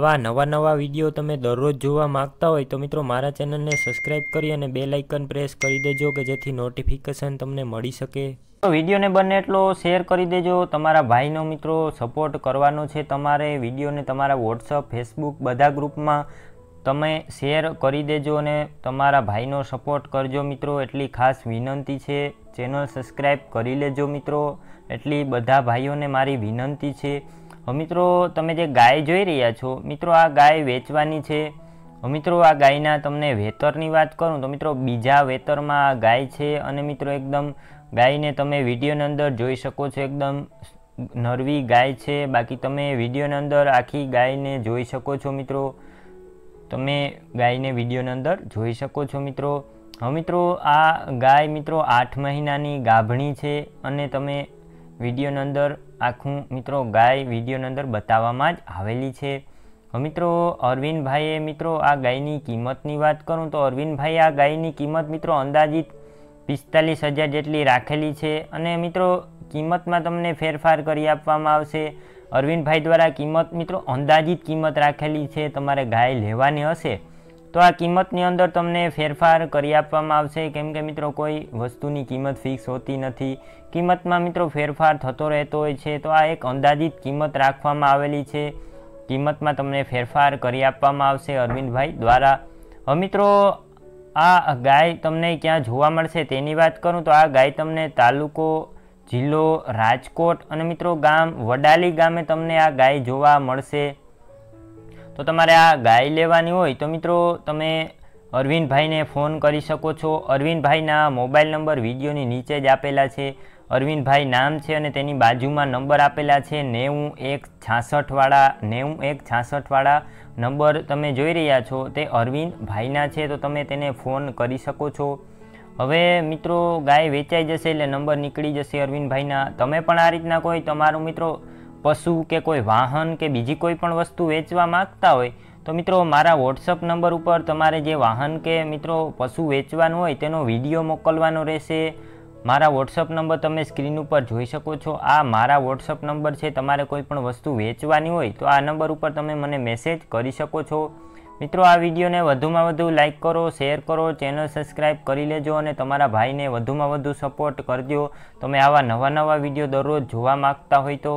આવા નવા વિડીયો તમે દરરોજ જોવા માંગતા હોય તો મિત્રો મારા ચેનલને સબસ્ક્રાઇબ કરી અને બેલ આઇકન પ્રેસ કરી દેજો કે જેથી નોટિફિકેશન તમને મળી શકે। તો વિડીયોને બને એટલો શેર કરી દેજો। તમારા ભાઈનો મિત્રો સપોર્ટ કરવાનો છે। તમારે વિડીયોને તમારા WhatsApp, Facebook બધા ગ્રુપમાં તમે શેર કરી દેજો અને તમારા ભાઈનો સપોર્ટ કરજો મિત્રો, એટલી ખાસ વિનંતી છે। ચેનલ સબસ્ક્રાઇબ કરી લેજો મિત્રો, એટલી બધા ભાઈઓને મારી વિનંતી છે। મિત્રો તમે જે ગાય જોઈ રહ્યા છો મિત્રો, આ ગાય વેચવાની છે। મિત્રો આ ગાયના તમને વેતરની વાત કરું તો મિત્રો બીજા વેતરમાં આ ગાય છે અને મિત્રો એકદમ ગાયને તમે વિડીયોની અંદર જોઈ શકો છો, એકદમ નરવી ગાય છે। બાકી તમે વિડીયોની અંદર આખી ગાયને જોઈ શકો છો મિત્રો, તમે ગાયને વિડીયોની અંદર જોઈ શકો છો મિત્રો। હવે મિત્રો આ ગાય મિત્રો 8 મહિનાની ગાભણી છે અને તમે વિડીયોની અંદર આખું મિત્રો ગાય વિડીયોની અંદર બતાવવામાં જ આવેલી છે। મિત્રો અરવિંદભાઈએ મિત્રો આ ગાયની કિંમતની વાત કરું તો અરવિંદભાઈ આ ગાયની કિંમત મિત્રો અંદાજિત 45,000 જેટલી રાખેલી છે અને મિત્રો કિંમતમાં તમને ફેરફાર કરી આપવામાં આવશે। અરવિંદભાઈ દ્વારા કિંમત મિત્રો અંદાજિત કિંમત રાખેલી છે। તમારે ગાય લેવાની હશે તો આ કિંમતની અંદર તમને ફેરફાર કરી આપવામાં આવશે, કેમ કે મિત્રો કોઈ વસ્તુની કિંમત ફિક્સ હોતી નથી, કિંમતમાં મિત્રો ફેરફાર થતો રહેતો હોય છે। તો આ એક અંદાજિત કિંમત રાખવામાં આવેલી છે, કિંમતમાં તમને ફેરફાર કરી આપવામાં આવશે અરવિંદભાઈ દ્વારા। હવે મિત્રો આ ગાય તમને ક્યાં જોવા મળશે તેની વાત કરું તો આ ગાય તમને તાલુકો, જિલ્લો રાજકોટ અને મિત્રો ગામ વડાલી ગામે તમને આ ગાય જોવા મળશે। તો તમારે આ ગાય લેવાની હોય તો મિત્રો તમે અરવિંદભાઈને ફોન કરી શકો છો। અરવિંદભાઈના મોબાઈલ નંબર વિડીયોની નીચે જ આપેલા છે। અરવિંદભાઈ નામ છે અને તેની બાજુમાં નંબર આપેલા છે 9166વાળા 9166વાળા નંબર તમે જોઈ રહ્યા છો તે અરવિંદભાઈના છે, તો તમે તેને ફોન કરી શકો છો। હવે મિત્રો ગાય વેચાઈ જશે એટલે નંબર નીકળી જશે અરવિંદભાઈના। તમે પણ આ રીતના કોઈ તમારું મિત્રો પશુ કે કોઈ વાહન કે બીજી કોઈ પણ વસ્તુ વેચવા માગતા હોય તો મિત્રો મારા વોટ્સઅપ નંબર ઉપર તમારે જે વાહન કે મિત્રો પશુ વેચવાનું હોય તેનો વિડીયો મોકલવાનો રહેશે। મારા વોટ્સઅપ નંબર તમે સ્ક્રીન ઉપર જોઈ શકો છો, આ મારા વોટ્સઅપ નંબર છે। તમારે કોઈ પણ વસ્તુ વેચવાની હોય તો આ નંબર ઉપર તમે મને મેસેજ કરી શકો છો મિત્રો। આ વિડીયોને વધુમાં વધુ લાઇક કરો, શેર કરો, ચેનલ સબસ્ક્રાઈબ કરી લેજો અને તમારા ભાઈને વધુમાં વધુ સપોર્ટ કરજો। તમે આવા નવા વિડીયો દરરોજ જોવા માગતા હોય તો